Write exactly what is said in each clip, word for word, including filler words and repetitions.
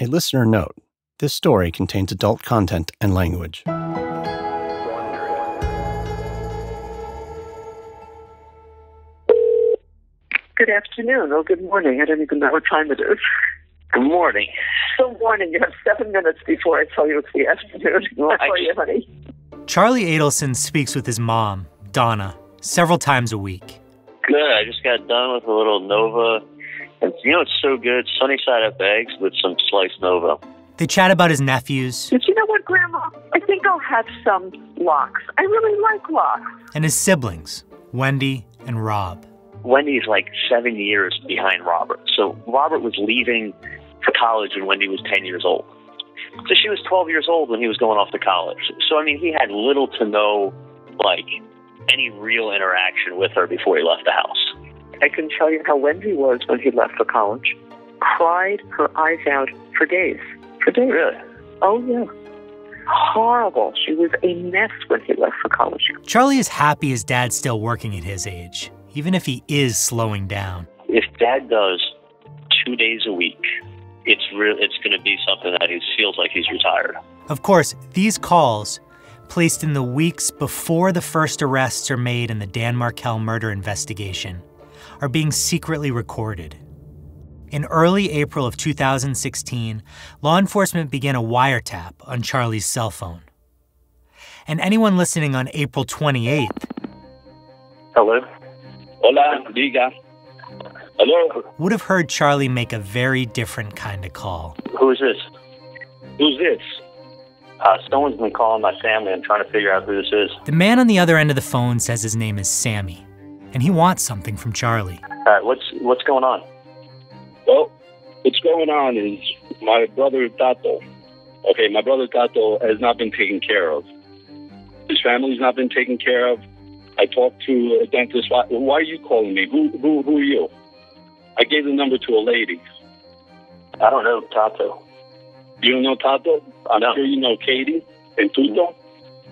A listener note, this story contains adult content and language. Good afternoon, or good morning. I don't even know what time it is. Good morning. Good morning. You have seven minutes before I tell you it's the afternoon. Well, I tell you, honey. Charlie Adelson speaks with his mom, Donna, several times a week. Good. I just got done with a little Nova. And you know, it's so good, sunny side up eggs with some sliced Nova. They chat about his nephews. But you know what, Grandma? I think I'll have some lox. I really like lox. And his siblings, Wendy and Rob. Wendy's like seven years behind Robert. So Robert was leaving for college when Wendy was ten years old. So she was twelve years old when he was going off to college. So, I mean, he had little to no, like, any real interaction with her before he left the house. I can tell you how Wendy was when he left for college. Cried her eyes out for days. For days. Really? Oh, yeah. Horrible. She was a mess when he left for college. Charlie is happy his dad's still working at his age, even if he is slowing down. If Dad does two days a week, it's re- it's going to be something that he feels like he's retired. Of course, these calls, placed in the weeks before the first arrests are made in the Dan Markel murder investigation, are being secretly recorded. In early April of two thousand sixteen, law enforcement began a wiretap on Charlie's cell phone. And anyone listening on April twenty-eighth... Hello? Hola, diga. Hello? ...would have heard Charlie make a very different kind of call. Who is this? Who's this? Uh, someone's been calling my family. I'm trying to figure out who this is. The man on the other end of the phone says his name is Sammy, and he wants something from Charlie. All right, what's, what's going on? Well, what's going on is my brother Tato. Okay, my brother Tato has not been taken care of. His family's not been taken care of. I talked to a dentist. Why, why are you calling me? Who, who, who are you? I gave the number to a lady. I don't know Tato. You don't know Tato? I'm no. sure you know Katie and Tuto.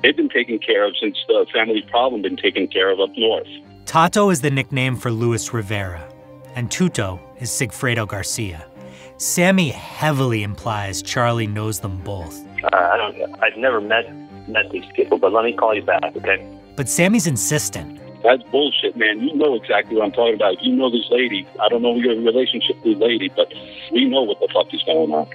They've been taken care of since the family problem been taken care of up north. Tato is the nickname for Luis Rivera, and Tuto is Sigfredo Garcia. Sammy heavily implies Charlie knows them both. Uh, I don't, I've never met, met these people, but let me call you back, okay? But Sammy's insistent. That's bullshit, man. You know exactly what I'm talking about. You know this lady. I don't know your relationship with the lady, but we know what the fuck is going on.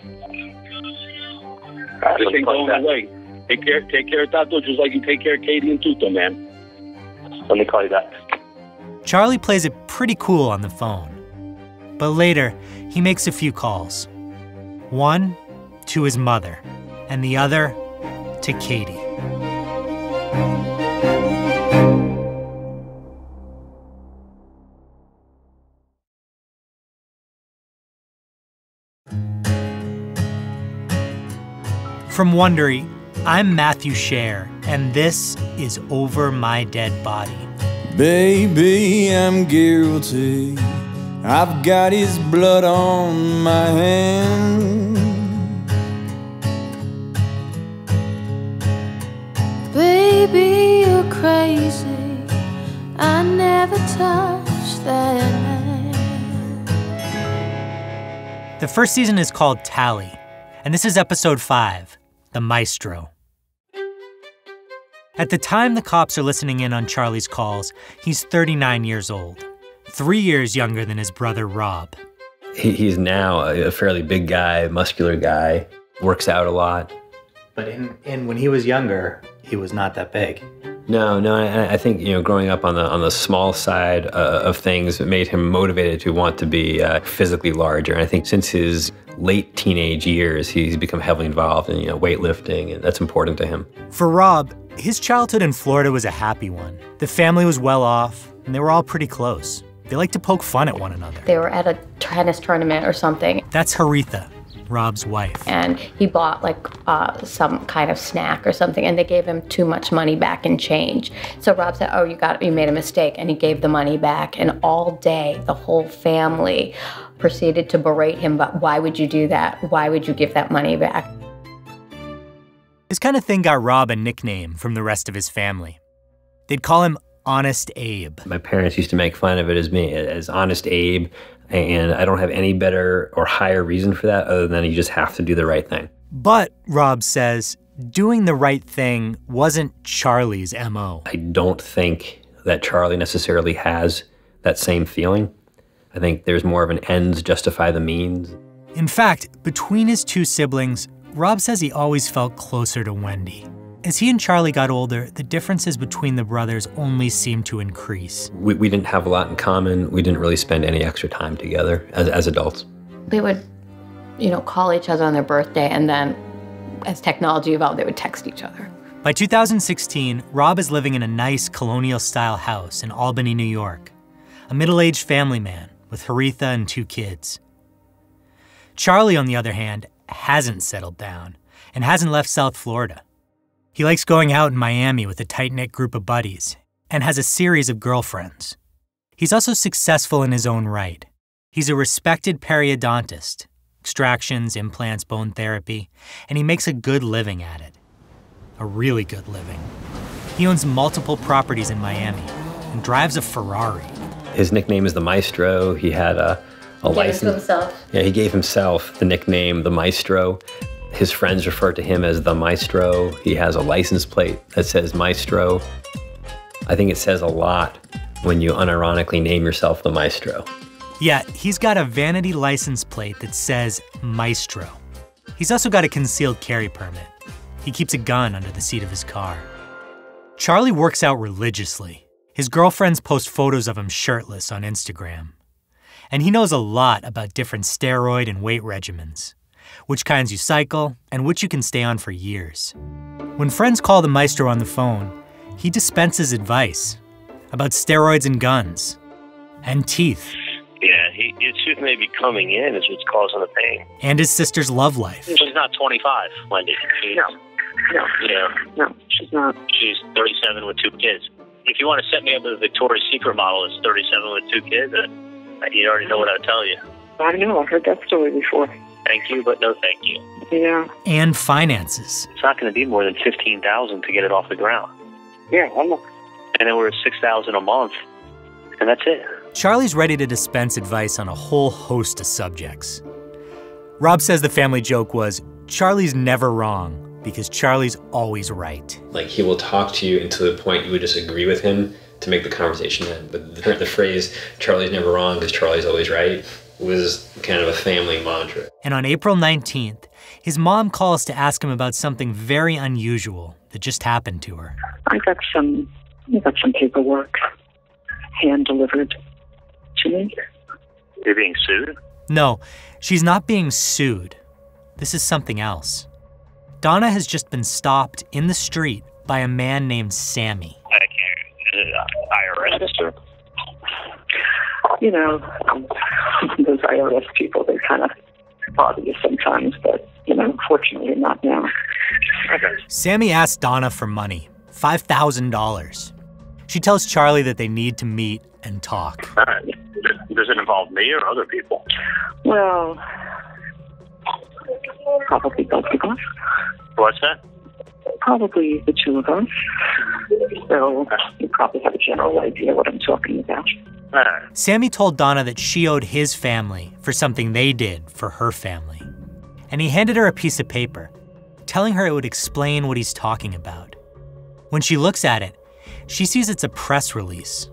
Right, this ain't going back. Away. Take care, take care of Tato just like you take care of Katie and Tuto, man. Let me call you back. Charlie plays it pretty cool on the phone. But later, he makes a few calls. One to his mother, and the other to Katie. From Wondery, I'm Matthew Scher, and this is Over My Dead Body. Baby, I'm guilty. I've got his blood on my hand. Baby, you're crazy. I never touched that man. The first season is called Tally, and this is episode five, The Maestro. At the time the cops are listening in on Charlie's calls, he's thirty-nine years old. Three years younger than his brother, Rob. He's now a fairly big guy, muscular guy, works out a lot. But in, in when he was younger, he was not that big. No, no, I, I think, you know, growing up on the on the small side uh, of things made him motivated to want to be uh, physically larger. And I think since his late teenage years, he's become heavily involved in, you know, weightlifting, and that's important to him. For Rob, his childhood in Florida was a happy one. The family was well off, and they were all pretty close. They like to poke fun at one another. They were at a tennis tournament or something. That's Haritha, Rob's wife. And he bought like uh, some kind of snack or something, and they gave him too much money back in change. So Rob said, "Oh, you got, you made a mistake," and he gave the money back. And all day, the whole family proceeded to berate him. But why would you do that? Why would you give that money back? This kind of thing got Rob a nickname from the rest of his family. They'd call him Honest Abe. My parents used to make fun of it as me, as Honest Abe, and I don't have any better or higher reason for that other than you just have to do the right thing. But, Rob says, doing the right thing wasn't Charlie's M O. I don't think that Charlie necessarily has that same feeling. I think there's more of an ends justify the means. In fact, between his two siblings, Rob says he always felt closer to Wendy. As he and Charlie got older, the differences between the brothers only seemed to increase. We, we didn't have a lot in common. We didn't really spend any extra time together as, as adults. They would, you know, call each other on their birthday, and then as technology evolved, they would text each other. By two thousand sixteen, Rob is living in a nice colonial-style house in Albany, New York. A middle-aged family man with Haritha and two kids. Charlie, on the other hand, hasn't settled down and hasn't left South Florida. He likes going out in Miami with a tight-knit group of buddies and has a series of girlfriends. He's also successful in his own right. He's a respected periodontist, extractions, implants, bone therapy, and he makes a good living at it. A really good living. He owns multiple properties in Miami and drives a Ferrari. His nickname is the Maestro. He had a, a he license. Gave it to himself. Yeah, he gave himself the nickname the Maestro. His friends refer to him as the Maestro. He has a license plate that says Maestro. I think it says a lot when you unironically name yourself the Maestro. Yeah, he's got a vanity license plate that says Maestro. He's also got a concealed carry permit. He keeps a gun under the seat of his car. Charlie works out religiously. His girlfriends post photos of him shirtless on Instagram. And he knows a lot about different steroid and weight regimens, which kinds you cycle, and which you can stay on for years. When friends call the Maestro on the phone, he dispenses advice about steroids and guns and teeth. Yeah, he, his tooth may be coming in is what's causing the pain. And his sister's love life. She's not twenty-five, Wendy. She's, no, no, yeah. no, she's not. She's thirty-seven with two kids. If you want to set me up with a Victoria's Secret model that's thirty-seven with two kids, uh, you already know what I'll tell you. I know, I've heard that story before. Thank you, but no thank you. Yeah. And finances. It's not going to be more than fifteen thousand dollars to get it off the ground. Yeah, one more. And then we're at six thousand dollars a month, and that's it. Charlie's ready to dispense advice on a whole host of subjects. Rob says the family joke was, Charlie's never wrong, because Charlie's always right. Like, he will talk to you until the point you would disagree with him to make the conversation end. But the, the phrase, Charlie's never wrong because Charlie's always right, was kind of a family mantra. And on April nineteenth, his mom calls to ask him about something very unusual that just happened to her. I got some, I got some paperwork hand-delivered to me. You're being sued? No, she's not being sued. This is something else. Donna has just been stopped in the street by a man named Sammy. I can't, uh, I R S, sir. You know, um, those I R S people, they kind of bother you sometimes, but, you know, unfortunately not now. Okay. Sammy asked Donna for money, five thousand dollars. She tells Charlie that they need to meet and talk. All right. Does it involve me or other people? Well, probably both of us. What's that? Probably the two of us. So you probably have a general idea what I'm talking about. Uh. Sammy told Donna that she owed his family for something they did for her family. And he handed her a piece of paper, telling her it would explain what he's talking about. When she looks at it, she sees it's a press release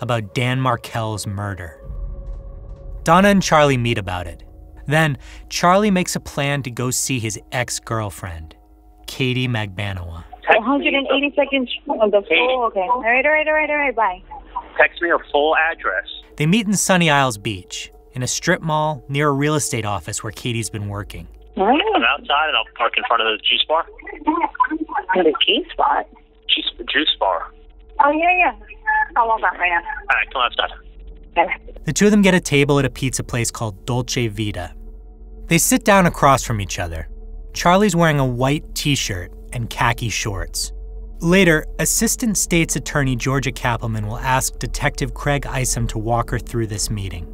about Dan Markel's murder. Donna and Charlie meet about it. Then, Charlie makes a plan to go see his ex-girlfriend, Katie Magbanua. one hundred eighty seconds on the floor, okay. All right, all right, all right, all right, bye. Text me a full address. They meet in Sunny Isles Beach, in a strip mall near a real estate office where Katie's been working. What? I'm outside and I'll park in front of the juice bar. At a juice bar? Juice, juice bar. Oh, yeah, yeah. I'll walk out right now. All right, come outside. Okay. The two of them get a table at a pizza place called Dolce Vita. They sit down across from each other. Charlie's wearing a white t-shirt and khaki shorts. Later, Assistant State's Attorney Georgia Cappleman will ask Detective Craig Isom to walk her through this meeting.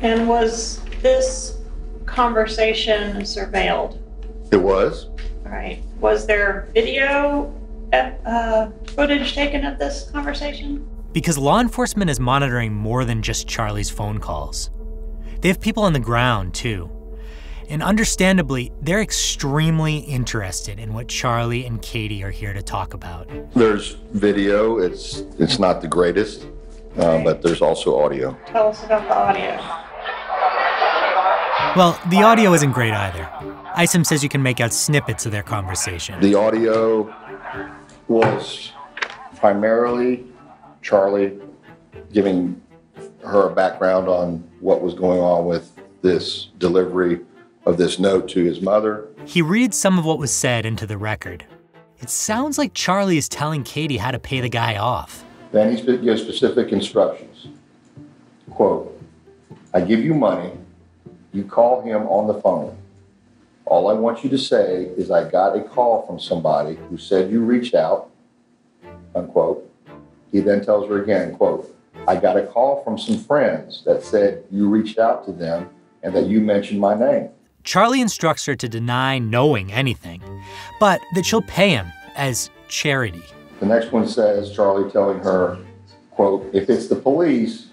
And was this conversation surveilled? It was. All right. Was there video at, uh, footage taken of this conversation? Because law enforcement is monitoring more than just Charlie's phone calls. They have people on the ground, too. And understandably, they're extremely interested in what Charlie and Katie are here to talk about. There's video. It's, it's not the greatest, uh, but there's also audio. Tell us about the audio. Well, the audio isn't great either. Isom says you can make out snippets of their conversation. The audio was primarily Charlie giving her a background on what was going on with this delivery of this note to his mother. He reads some of what was said into the record. It sounds like Charlie is telling Katie how to pay the guy off. Then he gives specific instructions. Quote, I give you money. You call him on the phone. All I want you to say is I got a call from somebody who said you reached out, unquote. He then tells her again, quote, I got a call from some friends that said you reached out to them and that you mentioned my name. Charlie instructs her to deny knowing anything, but that she'll pay him as charity. The next one says Charlie telling her, quote, if it's the police,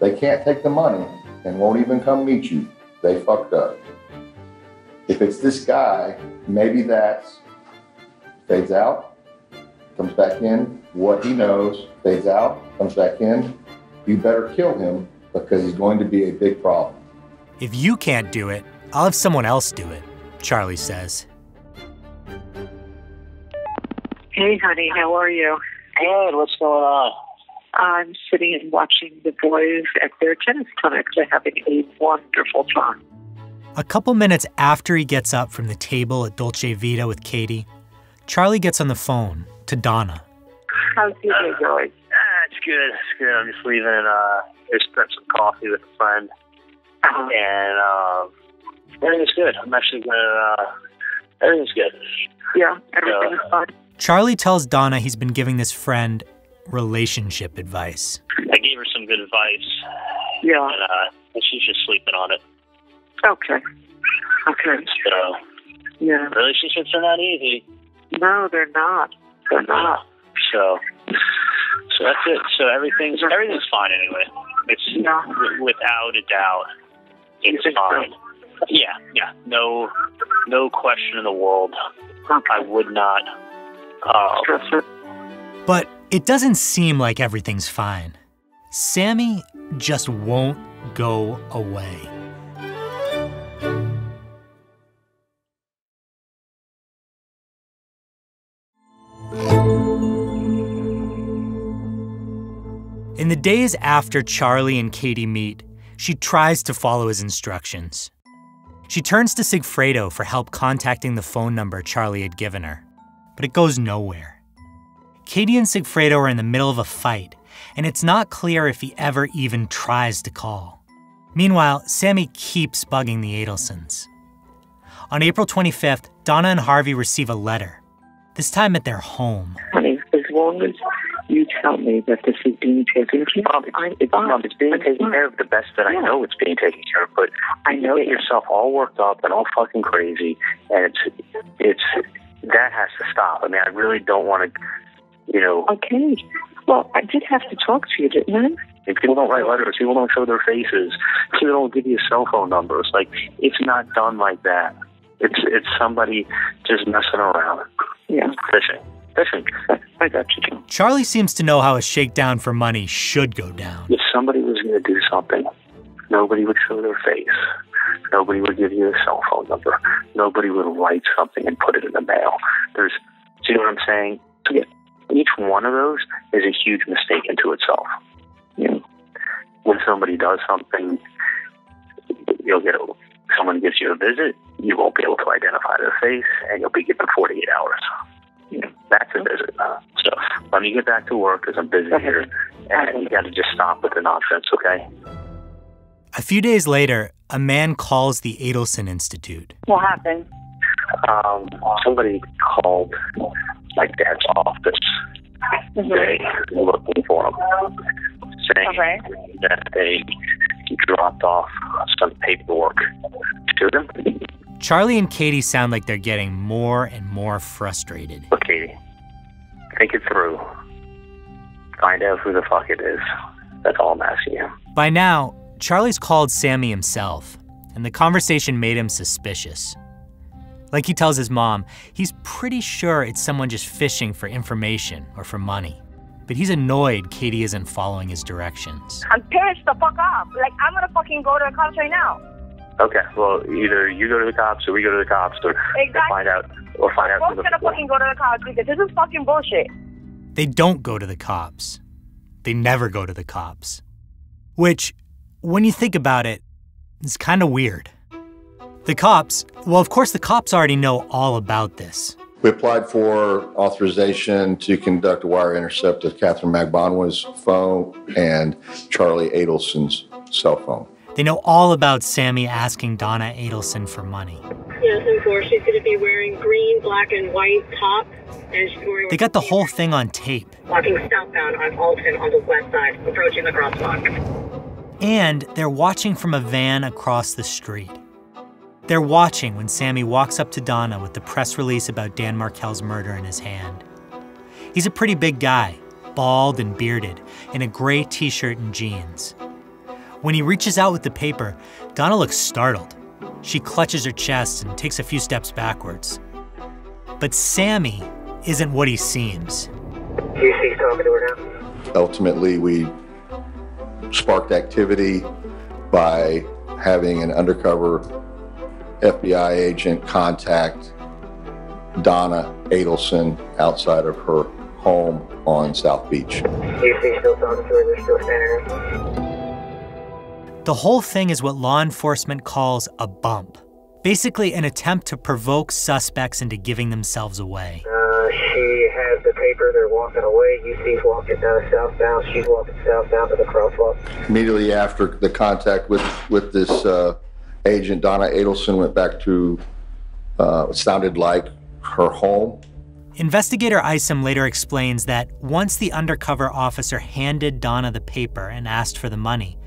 they can't take the money and won't even come meet you. They fucked up. If it's this guy, maybe that's fades out, comes back in, what he knows, fades out, comes back in. You better kill him because he's going to be a big problem. If you can't do it, I'll have someone else do it, Charlie says. Hey, honey, how are you? Good, what's going on? I'm sitting and watching the boys at their tennis clinic. They're having a wonderful time. A couple minutes after he gets up from the table at Dolce Vita with Katie, Charlie gets on the phone to Donna. How's your day going? Uh, it's good. It's good. I'm just leaving. Uh, just grabbed some coffee with a friend. Uh-huh. And uh, everything's good. I'm actually going to... Uh, everything's good. Yeah, everything's so, fine. Charlie tells Donna he's been giving this friend relationship advice. I gave her some good advice. Yeah. And, uh, and she's just sleeping on it. Okay. Okay. So, yeah. Relationships are not easy. No, they're not. They're not. So, so that's it. So everything's everything's fine anyway. It's yeah. w without a doubt, it's fine. So? Yeah. Yeah. No, no question in the world. Okay. I would not. Uh, but. It doesn't seem like everything's fine. Sammy just won't go away. In the days after Charlie and Katie meet, she tries to follow his instructions. She turns to Sigfredo for help contacting the phone number Charlie had given her, but it goes nowhere. Katie and Sigfredo are in the middle of a fight, and it's not clear if he ever even tries to call. Meanwhile, Sammy keeps bugging the Adelsons. On April twenty-fifth, Donna and Harvey receive a letter, this time at their home. Honey, as long as you tell me that this is being taken care of, I'm Mom, it's being taken care of the best that yeah. I know it's being taken care of, but I know you get yourself all worked up and all fucking crazy, and it's, it's, that has to stop. I mean, I really don't want to... You know. Okay. Well, I did have to talk to you, didn't I? People don't write letters. People don't show their faces. People don't give you cell phone numbers. Like, it's not done like that. It's it's somebody just messing around. Yeah. Fishing. Fishing. I got you. Charlie seems to know how a shakedown for money should go down. If somebody was going to do something, nobody would show their face. Nobody would give you a cell phone number. Nobody would write something and put it in the mail. There's, do you know what I'm saying? Yeah. Each one of those is a huge mistake into itself. You know, when somebody does something, you'll get a, someone gives you a visit, you won't be able to identify their face, and you'll be given forty-eight hours. You know, that's a visit. So let me get back to work because I'm busy here, and you got to just stop with the nonsense, okay? A few days later, a man calls the Adelson Institute. What happened? Um, somebody called my dad's office today, mm-hmm. looking for him, saying okay. that they dropped off some paperwork to them. Charlie and Katie sound like they're getting more and more frustrated. Look, Katie, think it through. Find out who the fuck it is. That's all I'm asking you. By now, Charlie's called Sammy himself, and the conversation made him suspicious. Like he tells his mom, he's pretty sure it's someone just fishing for information or for money. But he's annoyed Katie isn't following his directions. I'm pissed the fuck off. Like, I'm gonna fucking go to the cops right now. Okay, well, either you go to the cops or we go to the cops or exactly. find out or find out. We're both gonna fucking go to the cops because this is fucking bullshit. They don't go to the cops. They never go to the cops. Which, when you think about it, is kind of weird. The cops, well, of course the cops already know all about this. We applied for authorization to conduct a wire intercept of Catherine Magbanua's phone and Charlie Adelson's cell phone. They know all about Sammy asking Donna Adelson for money. Yes, and of course, she's going to be wearing green, black, and white top. And she's wearing they got the whole thing on tape. Walking southbound on Alton on the west side, approaching the crosswalk. And they're watching from a van across the street. They're watching when Sammy walks up to Donna with the press release about Dan Markel's murder in his hand. He's a pretty big guy, bald and bearded, in a gray t-shirt and jeans. When he reaches out with the paper, Donna looks startled. She clutches her chest and takes a few steps backwards. But Sammy isn't what he seems. Do you see talking to her now? Ultimately, we sparked activity by having an undercover F B I agent contact Donna Adelson outside of her home on South Beach. The whole thing is what law enforcement calls a bump. Basically an attempt to provoke suspects into giving themselves away. Uh, she has the paper, they're walking away. You see walking down southbound, she's walking southbound to the crosswalk. Immediately after the contact with, with this uh, Agent Donna Adelson went back to uh, what sounded like her home. Investigator Isom later explains that once the undercover officer handed Donna the paper and asked for the money,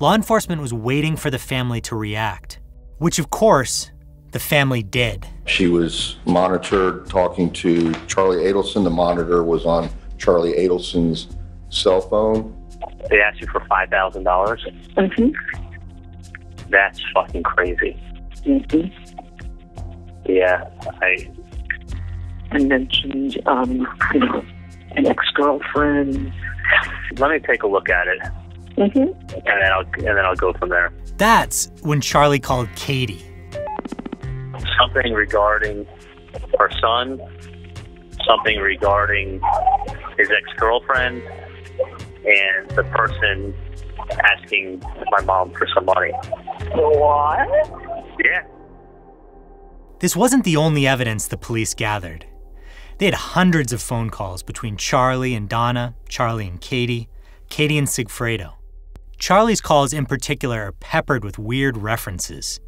law enforcement was waiting for the family to react, which of course the family did. She was monitored talking to Charlie Adelson. The monitor was on Charlie Adelson's cell phone. They asked you for five thousand dollars? Mm-hmm. That's fucking crazy. Mm-hmm. Yeah, I... I mentioned, um, you know, an ex-girlfriend. Let me take a look at it. Mm-hmm. And then I'll and then I'll go from there. That's when Charlie called Katie. Something regarding her son. Something regarding his ex-girlfriend. And the person asking my mom for some money. What? Yeah. This wasn't the only evidence the police gathered. They had hundreds of phone calls between Charlie and Donna, Charlie and Katie, Katie and Sigfredo. Charlie's calls in particular are peppered with weird references.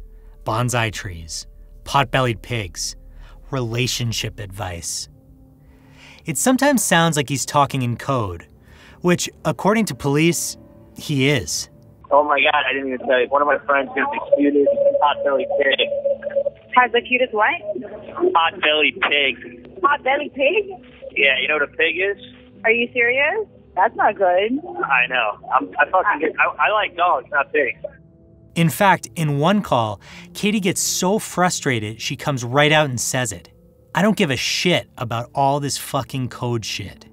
Bonsai trees, pot-bellied pigs, relationship advice. It sometimes sounds like he's talking in code, which, according to police, he is. Oh my God, I didn't even tell you. One of my friends has the cutest pot-bellied pig. Has the cutest what? Pot-bellied pig. Pot-bellied pig? Yeah, you know what a pig is? Are you serious? That's not good. I know. I'm, I fucking get, I, I like dogs, not pigs. In fact, in one call, Katie gets so frustrated she comes right out and says it. I don't give a shit about all this fucking code shit.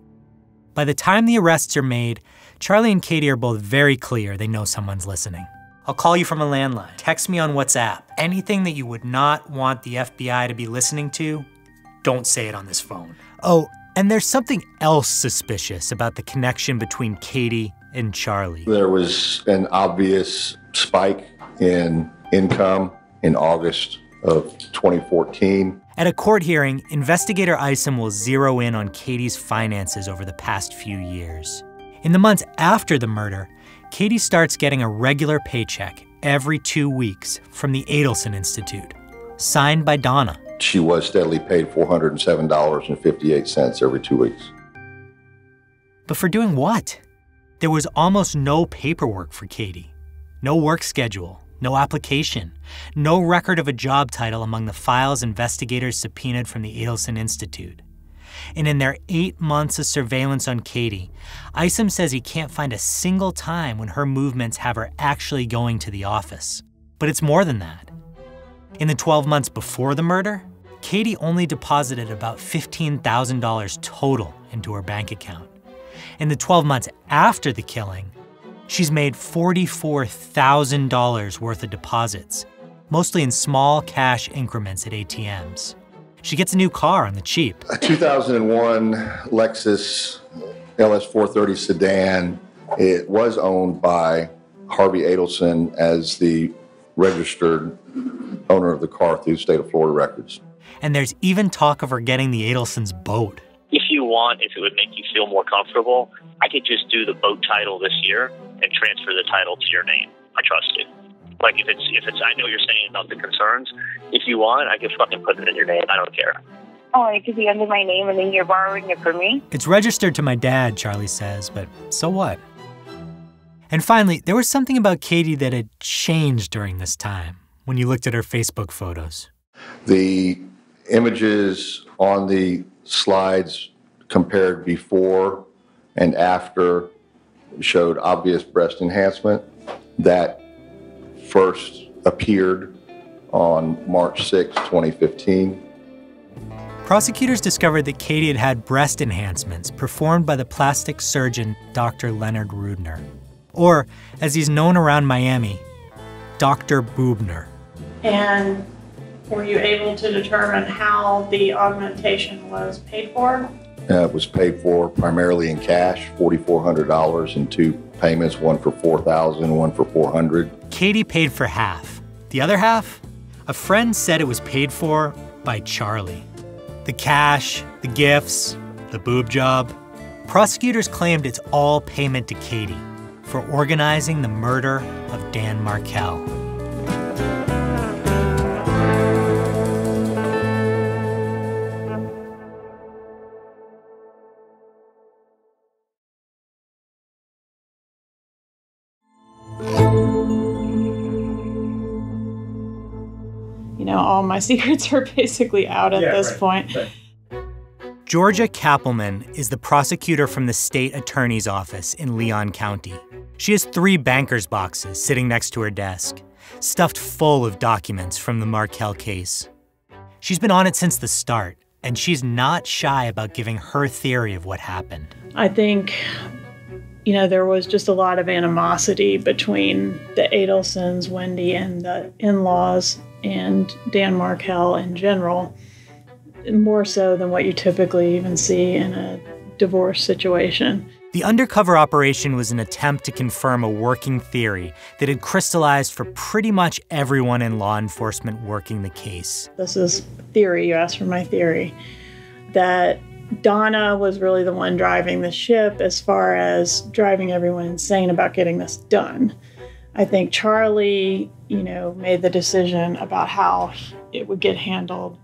By the time the arrests are made, Charlie and Katie are both very clear they know someone's listening. I'll call you from a landline. Text me on WhatsApp. Anything that you would not want the F B I to be listening to, don't say it on this phone. Oh, and there's something else suspicious about the connection between Katie and Charlie. There was an obvious spike in income in August of twenty fourteen. At a court hearing, investigator Isom will zero in on Katie's finances over the past few years. In the months after the murder, Katie starts getting a regular paycheck every two weeks from the Adelson Institute, signed by Donna. She was steadily paid four hundred seven dollars and fifty-eight cents every two weeks. But for doing what? There was almost no paperwork for Katie. No work schedule, no application, no record of a job title among the files investigators subpoenaed from the Adelson Institute. and in their eight months of surveillance on Katie, Isom says he can't find a single time when her movements have her actually going to the office. But it's more than that. In the twelve months before the murder, Katie only deposited about fifteen thousand dollars total into her bank account. In the twelve months after the killing, she's made forty-four thousand dollars worth of deposits, mostly in small cash increments at A T Ms. She gets a new car on the cheap. A two thousand one Lexus L S four thirty sedan. It was owned by Harvey Adelson as the registered owner of the car through the state of Florida records. And there's even talk of her getting the Adelsons' boat. If you want, if it would make you feel more comfortable, I could just do the boat title this year and transfer the title to your name. I trust you. Like, if it's, if it's, I know you're saying about the concerns. If you want, I could fucking put it in your name. I don't care. Oh, it could be under my name and then you're borrowing it from me? It's registered to my dad, Charlie says, but so what? And finally, there was something about Katie that had changed during this time when you looked at her Facebook photos. The images on the slides compared before and after showed obvious breast enhancement. That first appeared on March sixth, twenty fifteen. Prosecutors discovered that Katie had had breast enhancements performed by the plastic surgeon Doctor Leonard Rudner, or as he's known around Miami, Doctor Boobner. And were you able to determine how the augmentation was paid for? Uh, it was paid for primarily in cash, four thousand four hundred dollars in two payments, one for four thousand dollars, one for four hundred dollars. Katie paid for half. The other half? A friend said it was paid for by Charlie. The cash, the gifts, the boob job. Prosecutors claimed it's all payment to Katie for organizing the murder of Dan Markel. All my secrets are basically out at yeah, this right, point. Right. Georgia Cappleman is the prosecutor from the state attorney's office in Leon County. She has three banker's boxes sitting next to her desk, stuffed full of documents from the Markel case. She's been on it since the start, and she's not shy about giving her theory of what happened. I think, you know, there was just a lot of animosity between the Adelsons, Wendy, and the in-laws, and Dan Markel in general, more so than what you typically even see in a divorce situation. The undercover operation was an attempt to confirm a working theory that had crystallized for pretty much everyone in law enforcement working the case. This is theory, you asked for my theory, that Donna was really the one driving the ship as far as driving everyone insane about getting this done. I think Charlie, you know, made the decision about how it would get handled,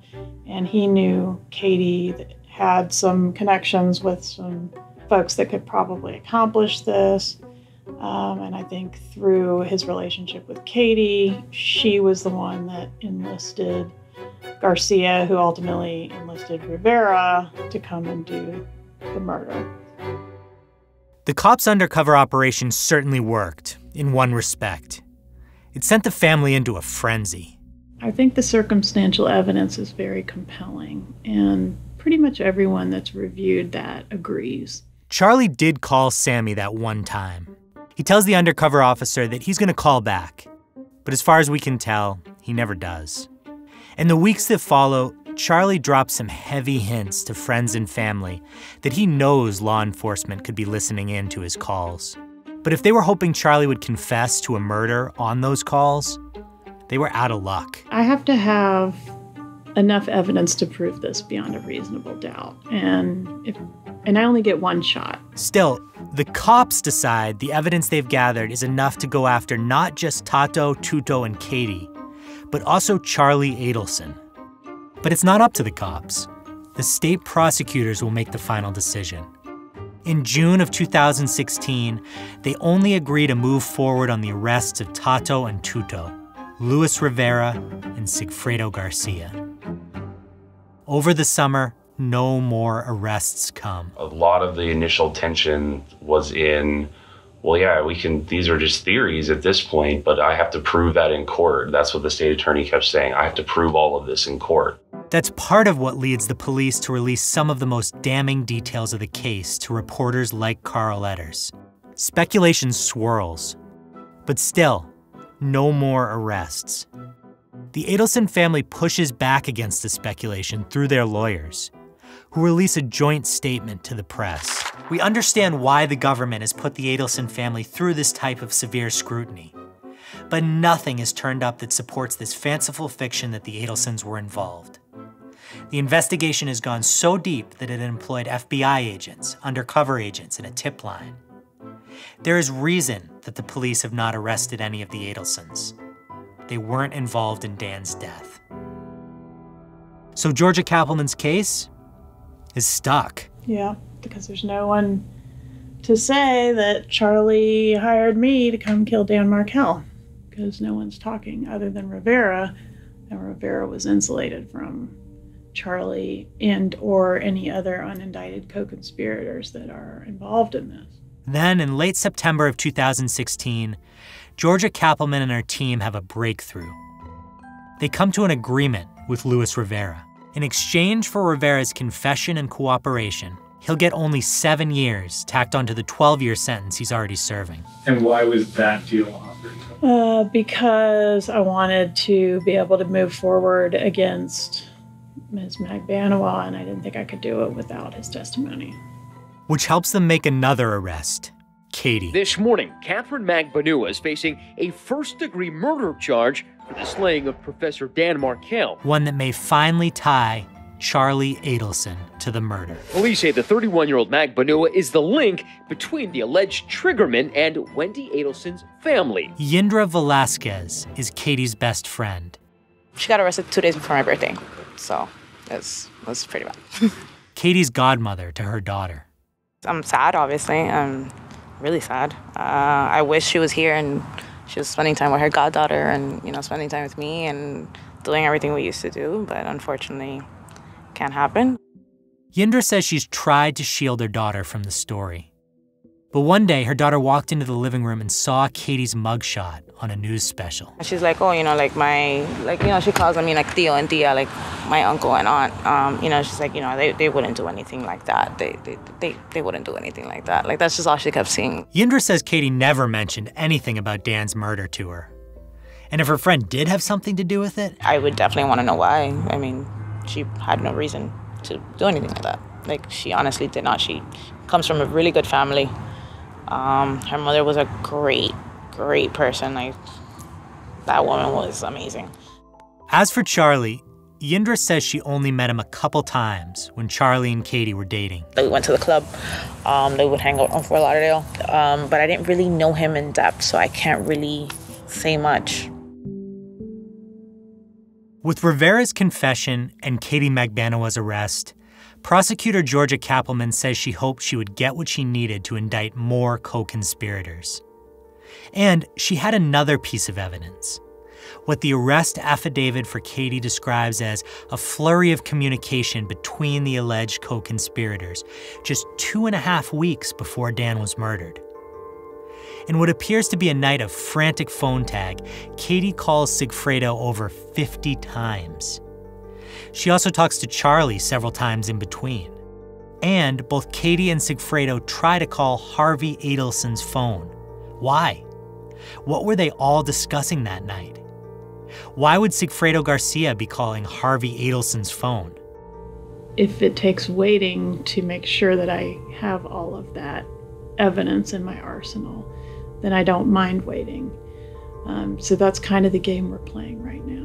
and he knew Katie had some connections with some folks that could probably accomplish this, um, and I think through his relationship with Katie, she was the one that enlisted Garcia, who ultimately enlisted Rivera to come and do the murder. The cops' undercover operation certainly worked, in one respect. It sent the family into a frenzy. I think the circumstantial evidence is very compelling, and pretty much everyone that's reviewed that agrees. Charlie did call Sammy that one time. He tells the undercover officer that he's going to call back, but as far as we can tell, he never does. In the weeks that follow, Charlie drops some heavy hints to friends and family that he knows law enforcement could be listening in to his calls. But if they were hoping Charlie would confess to a murder on those calls, they were out of luck. I have to have enough evidence to prove this beyond a reasonable doubt. And, if, and I only get one shot. Still, the cops decide the evidence they've gathered is enough to go after not just Tato, Tuto, and Katie, but also Charlie Adelson. But it's not up to the cops. The state prosecutors will make the final decision. In June of two thousand sixteen, they only agree to move forward on the arrests of Tato and Tuto, Luis Rivera and Sigfredo Garcia. Over the summer, no more arrests come. A lot of the initial tension was in, well, yeah, we can, these are just theories at this point, but I have to prove that in court. That's what the state attorney kept saying. I have to prove all of this in court. That's part of what leads the police to release some of the most damning details of the case to reporters like Carl Edders. Speculation swirls, but still, no more arrests. The Adelson family pushes back against the speculation through their lawyers, who release a joint statement to the press. We understand why the government has put the Adelson family through this type of severe scrutiny, but nothing is turned up that supports this fanciful fiction that the Adelsons were involved. The investigation has gone so deep that it employed F B I agents, undercover agents, and a tip line. There is reason that the police have not arrested any of the Adelsons. They weren't involved in Dan's death. So Georgia Cappleman's case is stuck. Yeah, because there's no one to say that Charlie hired me to come kill Dan Markel, because no one's talking other than Rivera, and Rivera was insulated from Charlie and or any other unindicted co-conspirators that are involved in this. Then, in late September of two thousand sixteen, Georgia Cappleman and her team have a breakthrough. They come to an agreement with Luis Rivera. In exchange for Rivera's confession and cooperation, he'll get only seven years tacked onto the twelve-year sentence he's already serving. And why was that deal offered? Uh, because I wanted to be able to move forward against Miz Magbanua, and I didn't think I could do it without his testimony. Which helps them make another arrest, Katie. This morning, Catherine Magbanua is facing a first-degree murder charge for the slaying of Professor Dan Markel. One that may finally tie Charlie Adelson to the murder. Police say the thirty-one-year-old Magbanua is the link between the alleged triggerman and Wendy Adelson's family. Yindra Velazquez is Katie's best friend. She got arrested two days before my birthday, so that's, that's pretty bad. Katie's godmother to her daughter. I'm sad, obviously. I'm really sad. Uh, I wish she was here and she was spending time with her goddaughter and, you know, spending time with me and doing everything we used to do, but unfortunately, can't happen. Yindra says she's tried to shield her daughter from the story. But one day, her daughter walked into the living room and saw Katie's mugshot on a news special. She's like, oh, you know, like my, like, you know, she calls me like tío and tía, like my uncle and aunt. Um, you know, she's like, you know, they, they wouldn't do anything like that. They, they, they, they wouldn't do anything like that. Like, that's just all she kept seeing. Yindra says Katie never mentioned anything about Dan's murder to her. And if her friend did have something to do with it? I would definitely want to know why. I mean, she had no reason to do anything like that. Like, she honestly did not. She comes from a really good family. Um, her mother was a great, great person. Like, that woman was amazing. As for Charlie, Yindra says she only met him a couple times when Charlie and Katie were dating. They went to the club. Um, they would hang out on Fort Lauderdale. Um, but I didn't really know him in depth, so I can't really say much. With Rivera's confession and Katie Magbanua's arrest, Prosecutor Georgia Cappleman says she hoped she would get what she needed to indict more co-conspirators. And she had another piece of evidence, what the arrest affidavit for Katie describes as a flurry of communication between the alleged co-conspirators just two and a half weeks before Dan was murdered. In what appears to be a night of frantic phone tag, Katie calls Sigfredo over fifty times. She also talks to Charlie several times in between. And both Katie and Sigfredo try to call Harvey Adelson's phone. Why? What were they all discussing that night? Why would Sigfredo Garcia be calling Harvey Adelson's phone? If it takes waiting to make sure that I have all of that evidence in my arsenal, then I don't mind waiting. Um, so that's kind of the game we're playing right now.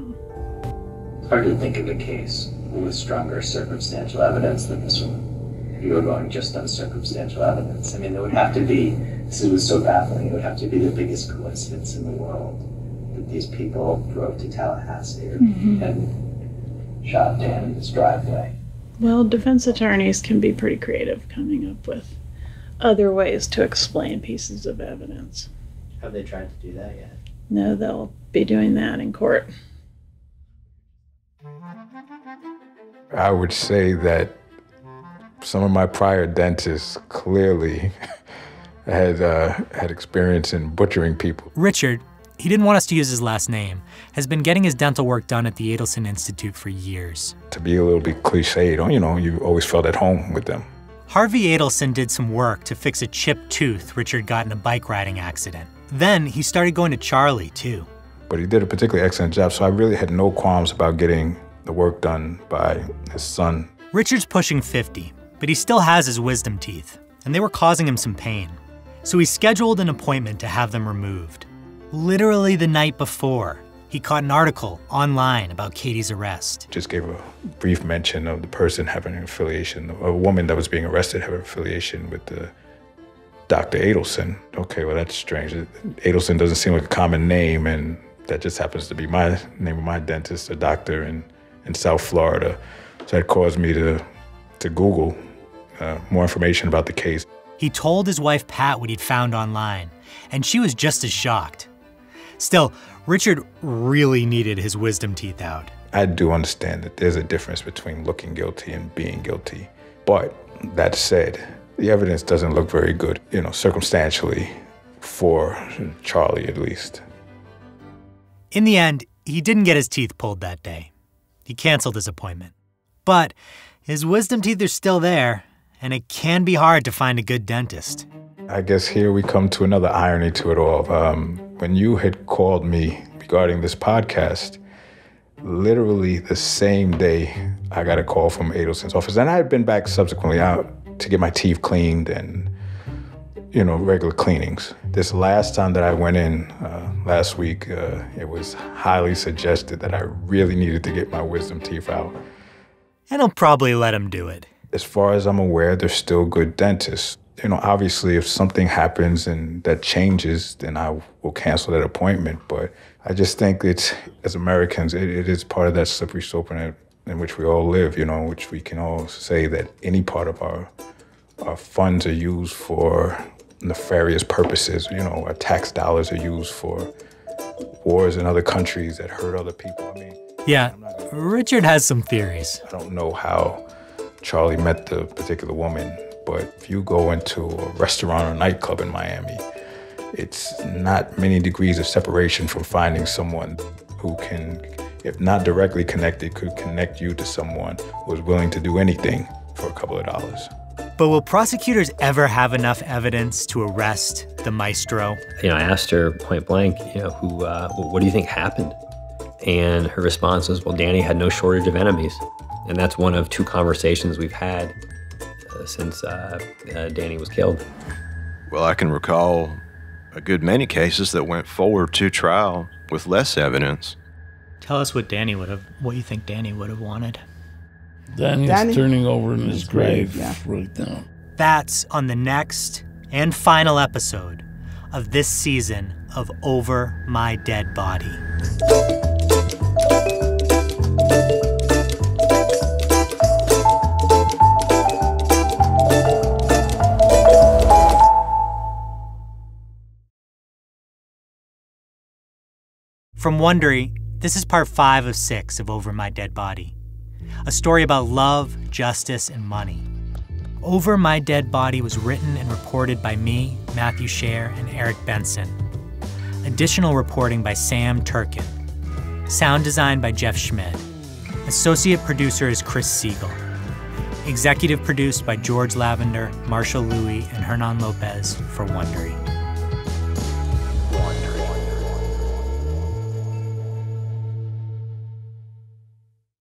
Hard to think of a case with stronger circumstantial evidence than this one. If you were going just on circumstantial evidence, I mean, there would have to be, this was so baffling, it would have to be the biggest coincidence in the world that these people drove to Tallahassee mm-hmm. and shot Dan in his driveway. Well, defense attorneys can be pretty creative coming up with other ways to explain pieces of evidence. Have they tried to do that yet? No, they'll be doing that in court. I would say that Some of my prior dentists clearly had uh, had experience in butchering people. Richard, he didn't want us to use his last name, has been getting his dental work done at the Adelson Institute for years. To be a little bit cliched, you know, you always felt at home with them. Harvey Adelson did some work to fix a chipped tooth Richard got in a bike riding accident. Then he started going to Charlie, too. But he did a particularly excellent job, so I really had no qualms about getting the work done by his son. Richard's pushing fifty, but he still has his wisdom teeth, and they were causing him some pain. So he scheduled an appointment to have them removed. Literally the night before, he caught an article online about Katie's arrest. Just gave a brief mention of the person having an affiliation, a woman that was being arrested having an affiliation with the Doctor Adelson. Okay, well, that's strange. Adelson doesn't seem like a common name, and that just happens to be my name of my dentist, a doctor in, in South Florida. So that caused me to, to Google uh, more information about the case. He told his wife, Pat, what he'd found online, and she was just as shocked. Still, Richard really needed his wisdom teeth out. I do understand that there's a difference between looking guilty and being guilty. But that said, the evidence doesn't look very good, you know, circumstantially, for Charlie at least. In the end, he didn't get his teeth pulled that day. He canceled his appointment. But his wisdom teeth are still there, and it can be hard to find a good dentist. I guess here we come to another irony to it all. Um, when you had called me regarding this podcast, literally the same day I got a call from Adelson's office, and I had been back subsequently out to get my teeth cleaned and, you know, regular cleanings. This last time that I went in uh, last week, uh, it was highly suggested that I really needed to get my wisdom teeth out. And I'll probably let him do it. As far as I'm aware, they're still good dentists. You know, obviously, if something happens and that changes, then I will cancel that appointment. But I just think it's, as Americans, it, it is part of that slippery slope in, it, in which we all live, you know, which we can all say that any part of our, our funds are used for nefarious purposes. You know, our tax dollars are used for wars in other countries that hurt other people. I mean, yeah, Richard has some theories. I don't know how Charlie met the particular woman. But if you go into a restaurant or nightclub in Miami, it's not many degrees of separation from finding someone who can, if not directly connected, could connect you to someone who is willing to do anything for a couple of dollars. But will prosecutors ever have enough evidence to arrest the maestro? You know, I asked her point blank, you know, who, uh, what do you think happened? And her response was, well, Danny had no shortage of enemies. And that's one of two conversations we've had since uh, uh, Danny was killed. Well, I can recall a good many cases that went forward to trial with less evidence. Tell us what Danny would have, what you think Danny would have wanted. Danny's Danny. turning over in his grave yeah. right now. That's on the next and final episode of this season of Over My Dead Body. From Wondery, this is part five of six of Over My Dead Body, a story about love, justice, and money. Over My Dead Body was written and reported by me, Matthew Scher, and Eric Benson. Additional reporting by Sam Turkin. Sound design by Jeff Schmidt. Associate producer is Chris Siegel. Executive produced by George Lavender, Marshall Louis, and Hernan Lopez for Wondery.